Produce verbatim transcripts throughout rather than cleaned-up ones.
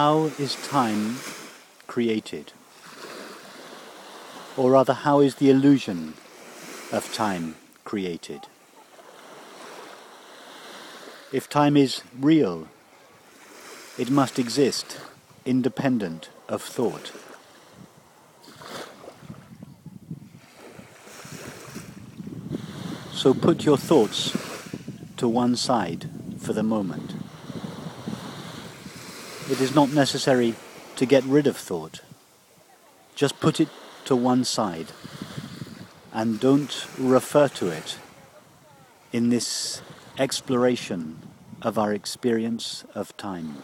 How is time created? Or rather, how is the illusion of time created? If time is real, it must exist independent of thought. So put your thoughts to one side for the moment. It is not necessary to get rid of thought. Just put it to one side and don't refer to it in this exploration of our experience of time.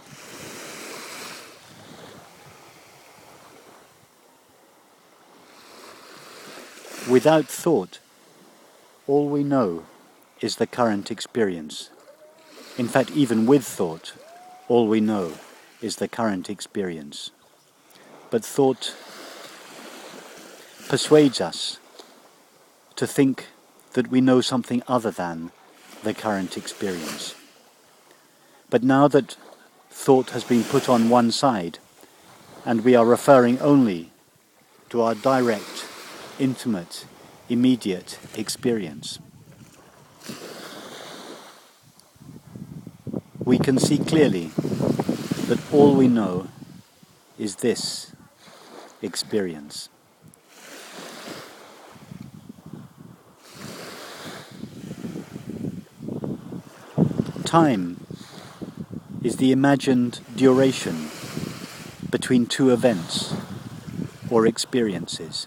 Without thought, all we know is the current experience. In fact, even with thought, all we know is the current experience. But thought persuades us to think that we know something other than the current experience. But now that thought has been put on one side, and we are referring only to our direct, intimate, immediate experience, we can see clearly that all we know is this experience. Time is the imagined duration between two events or experiences.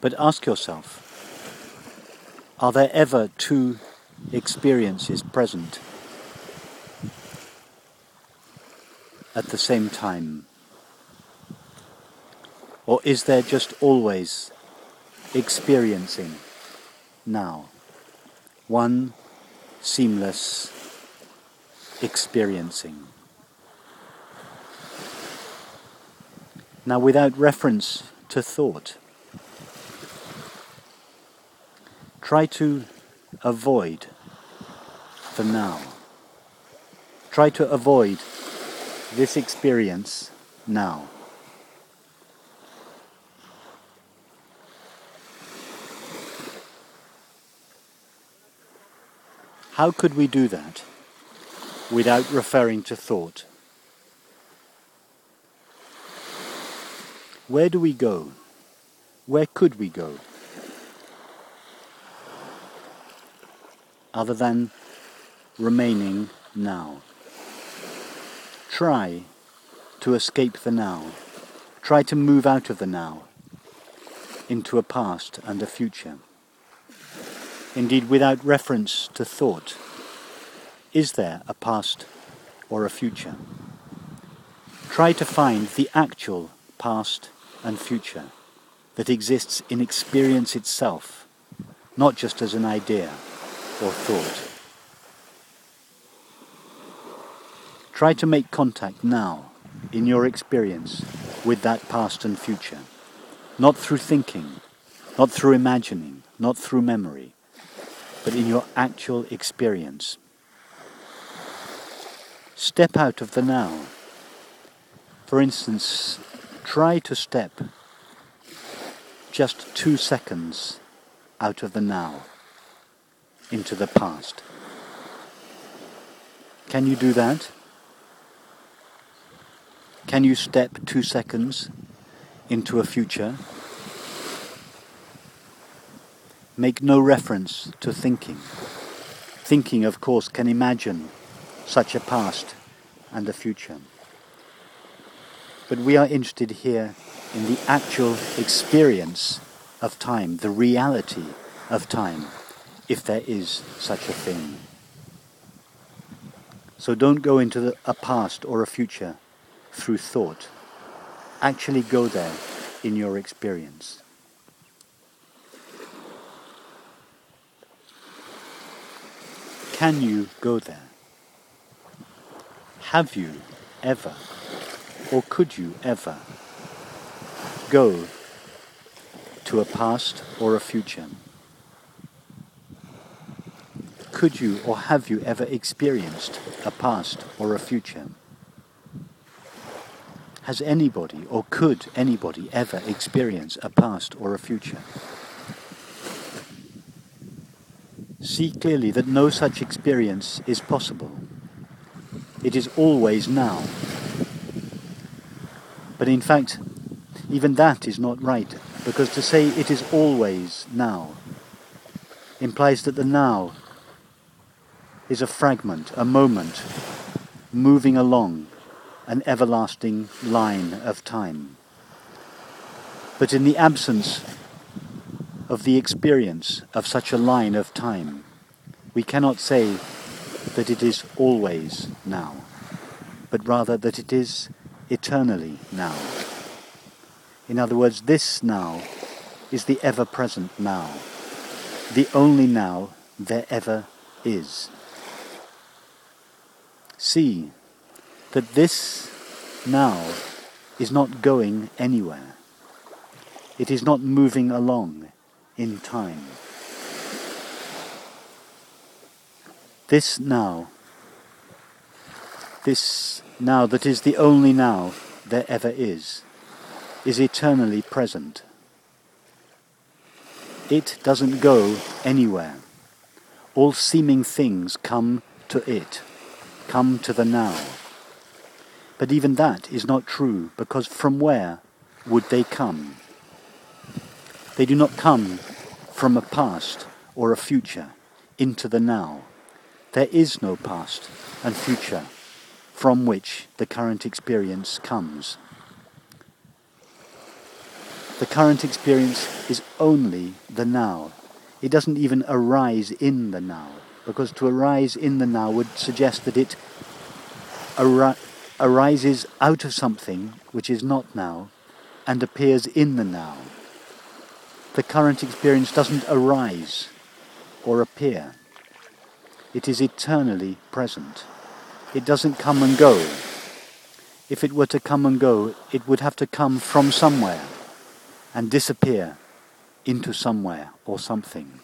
But ask yourself, are there ever two experiences present at the same time? Or is there just always experiencing now? One seamless experiencing. Now, without reference to thought, try to avoid the now. Try to avoid this experience now. How could we do that without referring to thought? Where do we go? Where could we go? Other than remaining now. Try to escape the now. Try to move out of the now into a past and a future. Indeed, without reference to thought, is there a past or a future? Try to find the actual past and future that exists in experience itself, not just as an idea or thought. Try to make contact now, in your experience, with that past and future, not through thinking, not through imagining, not through memory, but in your actual experience. Step out of the now. For instance, try to step just two seconds out of the now into the past. Can you do that? Can you step two seconds into a future? Make no reference to thinking. Thinking, of course, can imagine such a past and a future. But we are interested here in the actual experience of time, the reality of time, if there is such a thing. So don't go into the, a past or a future through thought. Actually go there in your experience. Can you go there? Have you ever, or could you ever, go to a past or a future? Could you or have you ever experienced a past or a future? Has anybody, or could anybody, ever experience a past or a future? See clearly that no such experience is possible. It is always now. But in fact, even that is not right, because to say it is always now implies that the now is a fragment, a moment, moving along an everlasting line of time. But in the absence of the experience of such a line of time, we cannot say that it is always now, but rather that it is eternally now. In other words, this now is the ever-present now, the only now there ever is. See that this now is not going anywhere. It is not moving along in time. This now, this now that is the only now there ever is, is eternally present. It doesn't go anywhere. All seeming things come to it, come to the now. But even that is not true, because from where would they come? They do not come from a past or a future into the now. There is no past and future from which the current experience comes. The current experience is only the now. It doesn't even arise in the now, because to arise in the now would suggest that it ar- arises out of something which is not now and appears in the now. The current experience doesn't arise or appear. It is eternally present. It doesn't come and go. If it were to come and go, it would have to come from somewhere and disappear into somewhere or something.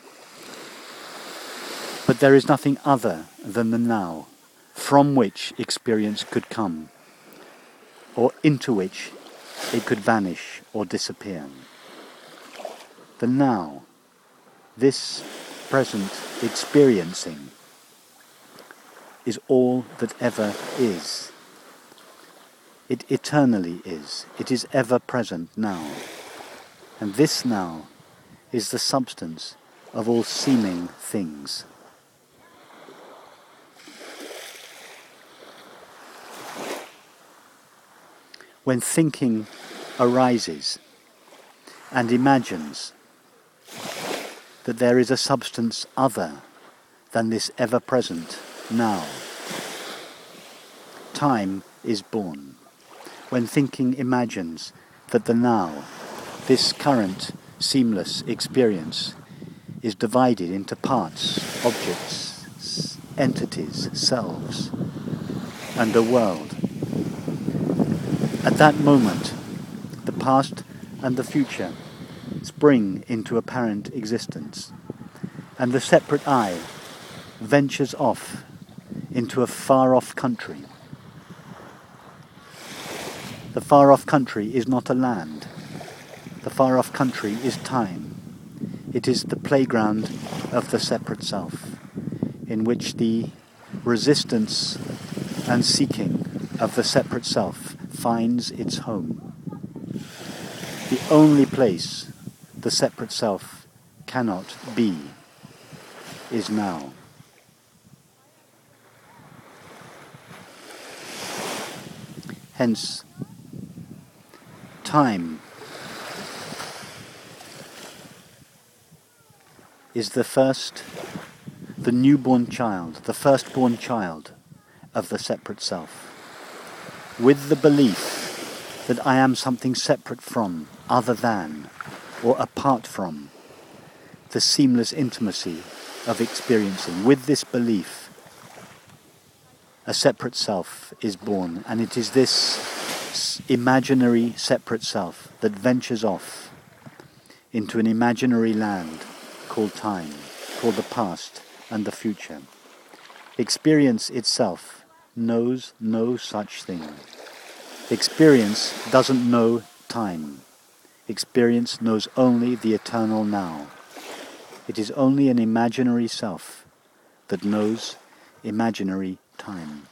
But there is nothing other than the now from which experience could come, or into which it could vanish or disappear. The now, this present experiencing, is all that ever is. It eternally is. It is ever present now. And this now is the substance of all seeming things. When thinking arises and imagines that there is a substance other than this ever-present now, time is born. When thinking imagines that the now, this current seamless experience, is divided into parts, objects, entities, selves, and a world, at that moment, the past and the future spring into apparent existence, and the separate I ventures off into a far-off country. The far-off country is not a land. The far-off country is time. It is the playground of the separate self, in which the resistance and seeking of the separate self finds its home. The only place the separate self cannot be is now. Hence, time is the first, the newborn child, the firstborn child of the separate self, with the belief that I am something separate from, other than, or apart from the seamless intimacy of experiencing. With this belief, a separate self is born, and it is this imaginary separate self that ventures off into an imaginary land called time, called the past and the future. Experience itself knows no such thing. Experience doesn't know time. Experience knows only the eternal now. It is only an imaginary self that knows imaginary time.